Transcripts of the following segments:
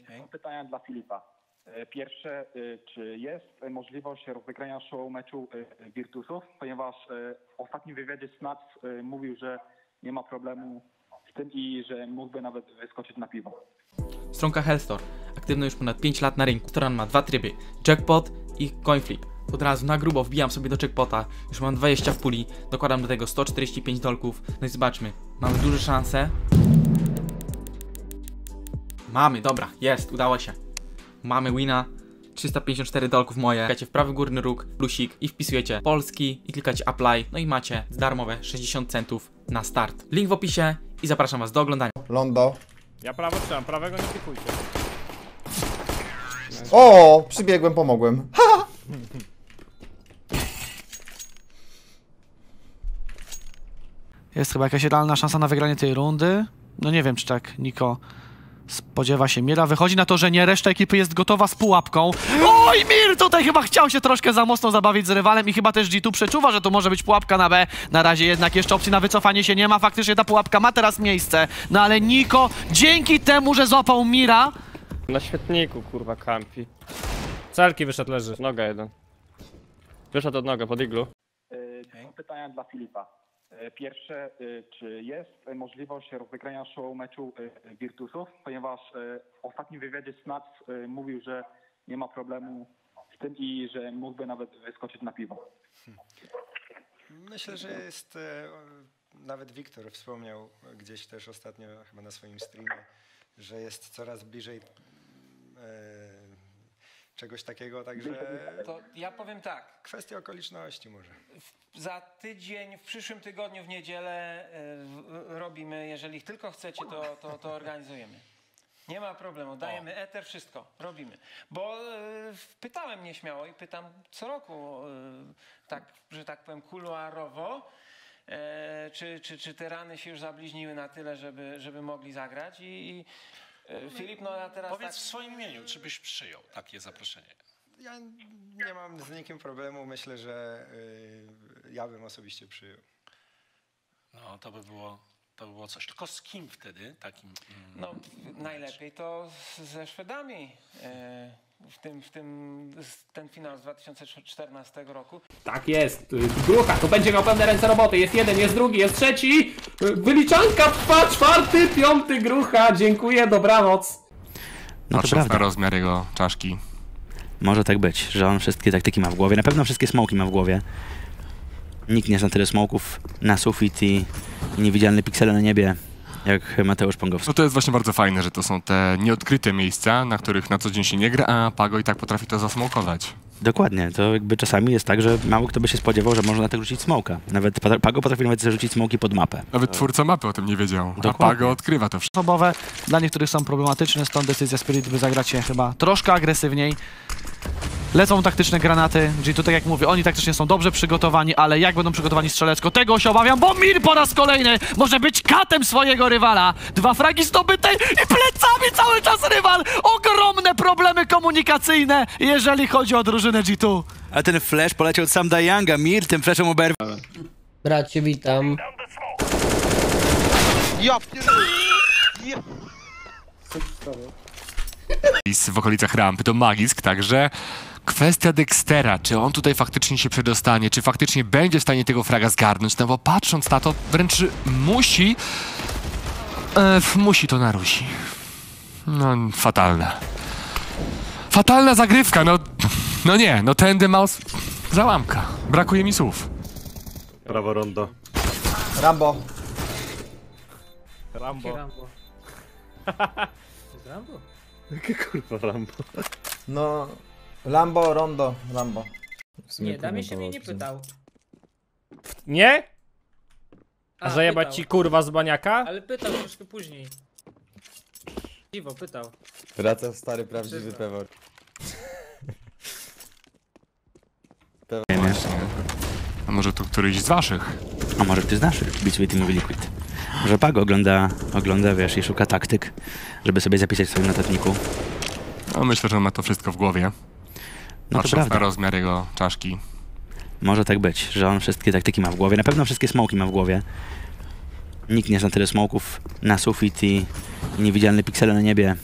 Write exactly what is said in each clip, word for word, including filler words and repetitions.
Okay. Mam pytania dla Filipa. Pierwsze, czy jest możliwość rozegrania show meczu Virtusów? Ponieważ w ostatnim wywiadzie Snax mówił, że nie ma problemu z tym i że mógłby nawet wyskoczyć na piwo. Stronka Hellstore, aktywna już ponad pięć lat na rynku. Stronka ma dwa tryby, jackpot i coinflip. Od razu na grubo wbijam sobie do jackpota, już mam dwadzieścia w puli, dokładam do tego sto czterdzieści pięć dolków. No i zobaczmy, mamy duże szanse. Mamy, dobra, jest, udało się. Mamy wina, trzysta pięćdziesiąt cztery dolków moje. Klikacie w prawy górny róg, plusik i wpisujecie polski i klikacie apply. No i macie darmowe sześćdziesiąt centów na start. Link w opisie i zapraszam was do oglądania. Londo. Ja prawo trzymam, prawego nie klikujcie. O, przybiegłem, pomogłem. Ha! Jest chyba jakaś realna szansa na wygranie tej rundy. No nie wiem, czy tak Niko spodziewa się Mira. Wychodzi na to, że nie, reszta ekipy jest gotowa z pułapką. Oj, Mir tutaj chyba chciał się troszkę za mocno zabawić z rywalem i chyba też G dwa przeczuwa, że to może być pułapka na B. Na razie jednak jeszcze opcji na wycofanie się nie ma. Faktycznie ta pułapka ma teraz miejsce. No ale Niko, dzięki temu, że złapał Mira... Na świetniku, kurwa, kampi. Celki wyszedł, leży. Noga jeden. Wyszedł od noga, pod iglu. Yy, okay. Pytania dla Filipa. Pierwsze, czy jest możliwość rozegrania show meczu Virtusów? Ponieważ w ostatnim wywiadzie Snax mówił, że nie ma problemu z tym i że mógłby nawet wyskoczyć na piwo. Myślę, że jest... Nawet Wiktor wspomniał gdzieś też ostatnio, chyba na swoim streamie, że jest coraz bliżej czegoś takiego, także... To ja powiem tak. Kwestia okoliczności może. Za tydzień, w przyszłym tygodniu, w niedzielę y, robimy, jeżeli tylko chcecie, to, to, to organizujemy. Nie ma problemu, dajemy eter, wszystko, robimy. Bo y, pytałem nieśmiało i pytam co roku, y, tak, że tak powiem kuluarowo, y, czy, czy, czy te rany się już zabliźniły na tyle, żeby, żeby mogli zagrać. I, i y, Filip, no ja teraz... Powiedz tak... w swoim imieniu, czy byś przyjął takie zaproszenie? Ja nie mam z nikim problemu, myślę, że yy, ja bym osobiście przyjął. No to by było, to by było coś, tylko z kim wtedy takim? Mm, no najlepiej to ze Szwedami, yy, w tym, w tym, ten finał z dwa tysiące czternastego roku. Tak jest, grucha, to będzie miał pewne ręce roboty, jest jeden, jest drugi, jest trzeci, wyliczanka trwa, czwarty, piąty grucha, dziękuję, dobranoc. No, no to prawda. Rozmiar jego czaszki. Może tak być, że on wszystkie taktyki ma w głowie. Na pewno wszystkie smoki ma w głowie. Nikt nie zna tyle smoków na sufit i niewidzialne piksele na niebie, jak Mateusz Pągowski. No to jest właśnie bardzo fajne, że to są te nieodkryte miejsca, na których na co dzień się nie gra, a Pago i tak potrafi to zasmokować. Dokładnie, to jakby czasami jest tak, że mało kto by się spodziewał, że można tak rzucić smoka. Nawet Pago potrafi nawet zarzucić smoki pod mapę. Nawet twórca mapy o tym nie wiedział. Dokładnie. A Pago odkrywa to wszystko. Osobowe dla niektórych są problematyczne, stąd decyzja Spirit, by zagrać się chyba troszkę agresywniej. Lecą taktyczne granaty, czyli tutaj jak mówię, oni taktycznie są dobrze przygotowani, ale jak będą przygotowani strzelecko, tego się obawiam, bo Mir po raz kolejny może być katem swojego rywala. Dwa fragi zdobyte i plecami cały czas rywal. Ogromne problemy komunikacyjne, jeżeli chodzi o drużynę G dwa. A ten flash poleciał od Sam Dayanga, Mir tym flashem oberwał. Bracie, witam. Ja w okolicach rampy to Magisk, także kwestia Dextera, czy on tutaj faktycznie się przedostanie, czy faktycznie będzie w stanie tego fraga zgarnąć, no bo patrząc na to wręcz musi, e, musi to narusi. No fatalna. Fatalna zagrywka, no, no nie, no tędy mouse, załamka, brakuje mi słów. Prawo rondo. Rambo. Rambo. Rambo. Rambo? Jakie kurwa Rambo? No... Lambo, rondo, Lambo. Nie, Damie się mnie nie pytał. Nie? A, a zajebać pytał. Ci kurwa z baniaka? Ale pytał troszkę później. Dziwo, pytał. Wraca stary, prawdziwy pewor. pewor. Nie, nie. A może to któryś z waszych? A może ty z naszych, bitwy teamowi Liquid. Może Pago ogląda, ogląda, wiesz, i szuka taktyk, żeby sobie zapisać w swoim notatniku. No myślę, że on ma to wszystko w głowie. No to na rozmiar jego czaszki. Może tak być, że on wszystkie taktyki ma w głowie. Na pewno wszystkie smoki ma w głowie. Nikt nie zna tyle smoków na sufit i niewidzialne piksele na niebie,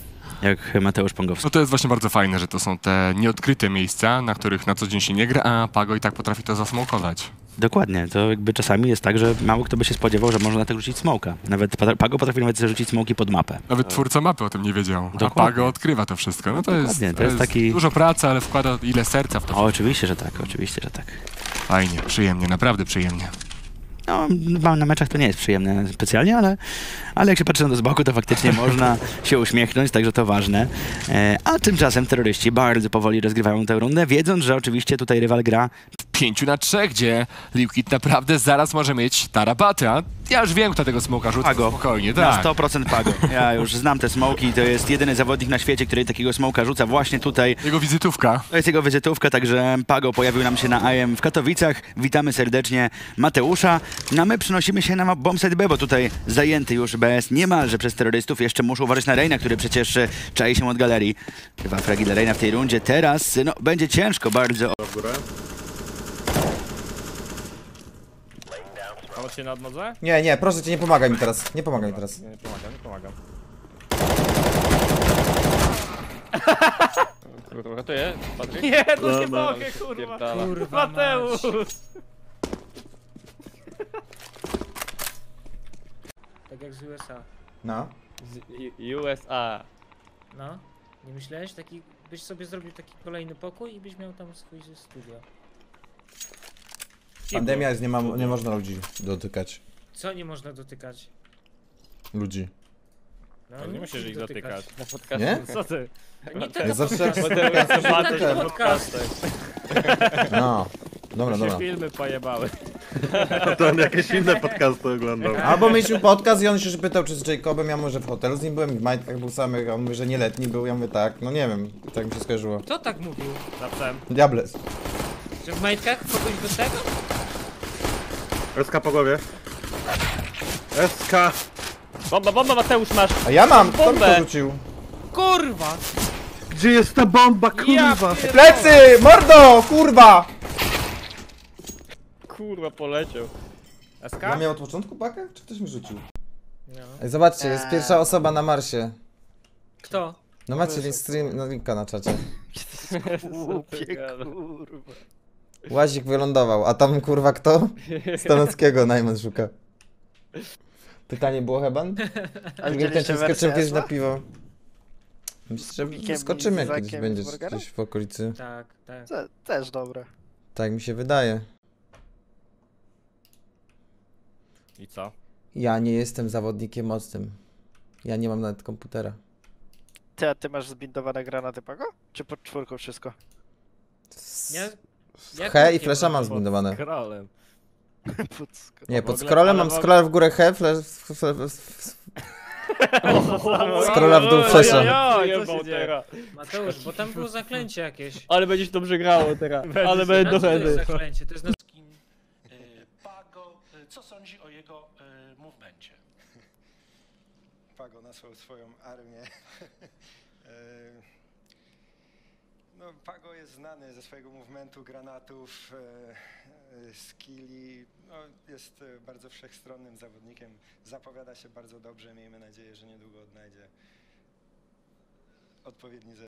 jak Mateusz Pągowski. No to jest właśnie bardzo fajne, że to są te nieodkryte miejsca, na których na co dzień się nie gra, a Pago i tak potrafi to zasmokować. Dokładnie, to jakby czasami jest tak, że mało kto by się spodziewał, że można tak rzucić smoka. Nawet Pago potrafi nawet rzucić smoki pod mapę. Nawet twórca mapy o tym nie wiedział, a Pago odkrywa to wszystko. No to jest, to jest, to jest taki... dużo pracy, ale wkłada ile serca w to. O, oczywiście, że tak, oczywiście, że tak. Fajnie, przyjemnie, naprawdę przyjemnie. No, na meczach to nie jest przyjemne specjalnie, ale, ale jak się patrzy na to z boku, to faktycznie można się uśmiechnąć, także to ważne. E, a tymczasem terroryści bardzo powoli rozgrywają tę rundę, wiedząc, że oczywiście tutaj rywal gra pięć na trzy, gdzie Liquid naprawdę zaraz może mieć tarabatę. Ja już wiem, kto tego smoka rzuca spokojnie. Tak. Na sto procent Pago. Ja już znam te smoki, to jest jedyny zawodnik na świecie, który takiego smoka rzuca właśnie tutaj. Jego wizytówka. To jest jego wizytówka, także Pago pojawił nam się na I E M w Katowicach. Witamy serdecznie Mateusza. No my przynosimy się na bombsite B, bo tutaj zajęty już B S niemalże przez terrorystów. Jeszcze muszą uważać na Reina, który przecież czai się od galerii. Dwa fragi dla Reina w tej rundzie. Teraz no, będzie ciężko bardzo. Mało się na odnodze? Nie, nie, proszę cię, nie pomagaj mi teraz. Nie pomagaj mi teraz. Nie, nie pomagam, nie pomagam. Kurwa, to jest? Nie, to nie mogę, kurwa. Kurwa, Mateusz. Tak jak z U S A. No. Z U S A. No. Nie myślałeś? Taki, byś sobie zrobił taki kolejny pokój i byś miał tam swój studio. Pandemia jest, nie, ma, nie można ludzi dotykać. Co nie można dotykać? Ludzi. No, no nie musisz ich dotykać. dotykać. Nie? Co ty? Nie to ja zawsze jak no. Dobra, dobra. Się filmy pojebały. A to on jakieś inne podcasty oglądał. Albo myślił podcast i on się pytał, czy z Jacobem, ja może w hotelu z nim byłem, w majtkach był samych, a on mówi, że nieletni był, ja mówię tak, no nie wiem, tak mi się skojarzyło. Kto tak mówił? Zapsem. Diables. Czy w majtkach kogoś do tego? S K po głowie. S K. Bomba, bomba, Mateusz masz. A ja mam, kto mi to rzucił? Kurwa. Gdzie jest ta bomba, kurwa? Ja plecy, mordo, kurwa. Kurwa, poleciał. S K? Ja miał od początku bakę? Czy ktoś mi rzucił? No. Zobaczcie, jest pierwsza osoba na Marsie. Kto? No macie link stream, no linka na czacie. Głupie, kurwa. Łazik wylądował, a tam kurwa kto? Stanowskiego najmniej szuka. Pytanie było chyba? A widzieliście wersję S K? Na piwo. Skoczymy jak kiedyś będzie gdzieś w okolicy. Tak, tak. Te, też dobre. Tak mi się wydaje. I co? Ja nie jestem zawodnikiem mocnym. Ja nie mam nawet komputera. Ty, a ty masz zbindowane granaty, Pago? Czy pod czwórką wszystko? Nie, w he i flesza mam zbindowane. Pod scrollem. pod scrollem. Nie, pod scrollem mam scrolla w górę he, flash... Scrolla w dół flesza. Mateusz, bo tam było zaklęcie jakieś. Ale będziesz dobrze grało teraz. Ale będę do hedy. Co sądzi o jego y, movemencie? Pago nasłał swoją armię. No, Pago jest znany ze swojego movementu, granatów, y, skilli. No, jest bardzo wszechstronnym zawodnikiem. Zapowiada się bardzo dobrze. Miejmy nadzieję, że niedługo odnajdzie odpowiedni zespół.